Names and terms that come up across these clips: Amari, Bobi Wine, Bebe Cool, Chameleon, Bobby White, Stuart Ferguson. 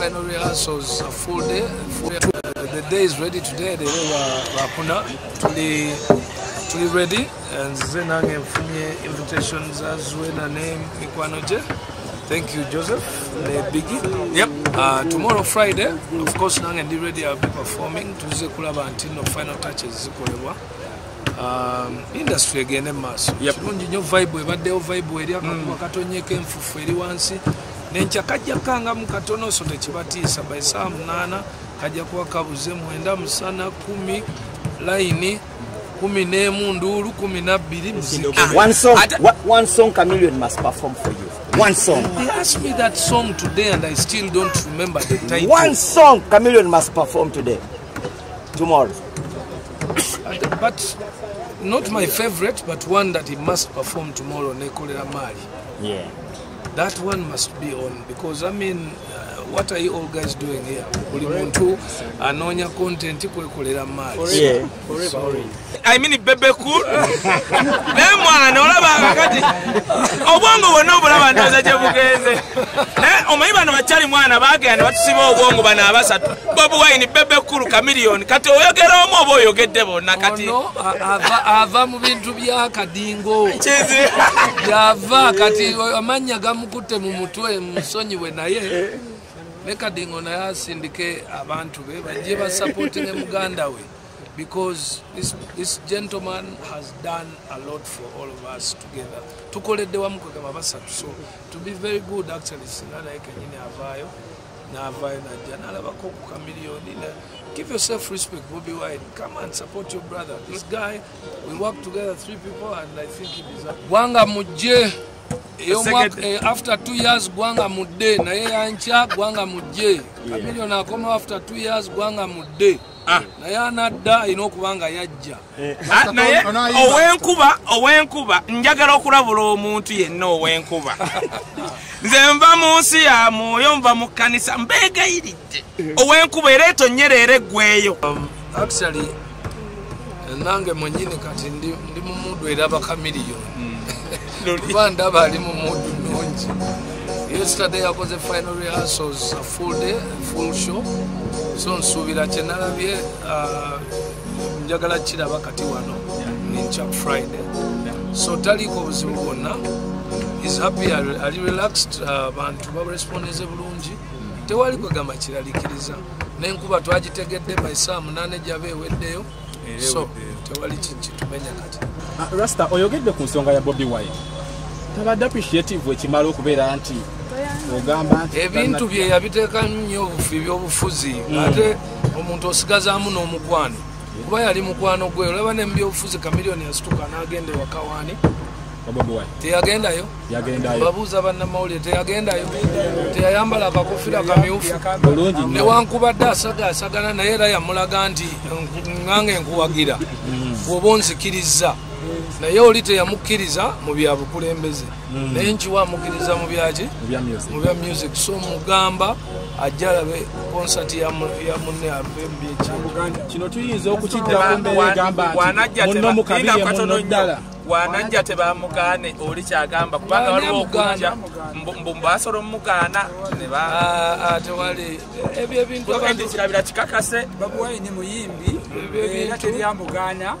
final rehearsals a full day. The day is ready today. The wakuna tuli ready and zenange mfunye invitations as well na name mikwanoje. Thank you, Joseph. Biggie. Yep. Tomorrow, Friday, of course, Nang and D ready will be performing to Zekulaba until no final touches. Industry again, a mass. Yep. You vibe, but they'll vibe with you. Makatonye came for 31. Nenchakaja Kanga Mukatono, so the Chibati is by Sam Nana, Kajakwaka, Zemwendam, Sana, Kumi, Laini. One song Chameleon must perform for you. One song. They asked me that song today and I still don't remember the title. One song Chameleon must perform today. Tomorrow. But not my favorite, but one that he must perform tomorrow, they call it Amari. Yeah. That one must be on because I mean what are you all guys doing here? Anonya content forever. I mean Bebe Cool. Bobi Wine, Bebe Cool, Chameleon. Neka dingo na ya sindike abantu be bajiba supporting Muganda we because this gentleman has done a lot for all of us together. Tukolede wa mkoka mabasa so to be very good actually sinala yake nyine avayo na avayo na jana alaba koku Chameleon. Give yourself respect, Bobby White. Come and support your brother. This guy, we work together three people and I think he deserves it. Wanga muje. After 2 years, Gwanga Mude, Nayancha, Gwanga Mude. Chameleon akoma after 2 years, Gwanga Mude. Nayanada, Inokwanga Yaja. Owenkuba, Njagaro Kuravolo Mutu, no Wenkuba. Zemba Musia, Moyomba Mukanisa, Mbega Idit. Owenkuba, Reto Nyere Gueyo. Actually, Nanga Monjini Katindi Mudu, Daba Chameleon. Yesterday I was a final rehearsals, a full day, a full show. So nsubira chenalabye njagala chira bakati wano nincha Friday. So taliko buzibona is happy ali relaxed abantu baresponse bulungi tewali kwagamba kiralikiriza nenkuba twagitegedde by Sam nane jabe weddeyo. So tewali chitumenya kati Rasta, oyogedde ku nsonga ya Bobby Wine. Tabadde appreciative wekimala okubeera anti ogamba nti ebintu bye yabiteeka nnyo obufi by'obufuzi ate omuntu osigazaamu n'omukwano kuba yali mukwano gwe olaba ne mbyobufuzi Chameleon yasituka n'agende wakawaani Bobby Wine teyagendayo babuuza bannamawulire teyagendayo teyayambala akakofira kamyufu newankubadde asagaasagana naye era yamulaga nti ngange nkuwagira bw'oba onzikiriza naye oli teyamukkiriza mu byabukulembeze naye nkiwa amukkiriza mu byaki mu bya music so mugamba ajalabe concert ya munne abembi ekyamuganda kino tuyinza okukiddako mbegamba munno mukabira katono ddala wanajja tebamugaane oli kyagamba kubanga waliwo okunja mbumbasolo mugaana ne ba tewali ebyo ebintu abantu kirabira kikakase babuwayini muyimbi era teryamugaana.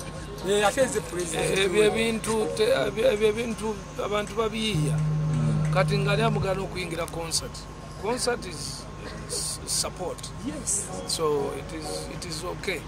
Ebintu abantu babiyiya kati ngali amugana okuyingira concert. Concert is support. Yes. So it is okay.